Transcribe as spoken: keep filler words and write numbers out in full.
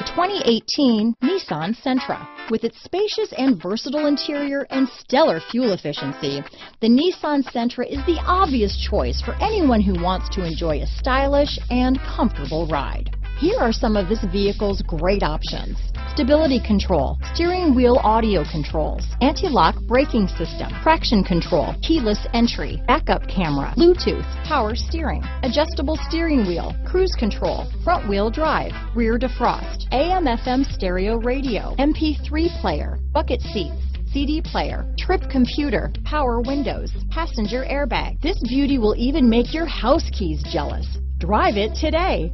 The twenty eighteen Nissan Sentra. With its spacious and versatile interior and stellar fuel efficiency, the Nissan Sentra is the obvious choice for anyone who wants to enjoy a stylish and comfortable ride. Here are some of this vehicle's great options: stability control, steering wheel audio controls, anti-lock braking system, traction control, keyless entry, backup camera, Bluetooth, power steering, adjustable steering wheel, cruise control, front wheel drive, rear defrost, A M F M stereo radio, M P three player, bucket seats, C D player, trip computer, power windows, passenger airbag. This beauty will even make your house keys jealous. Drive it today.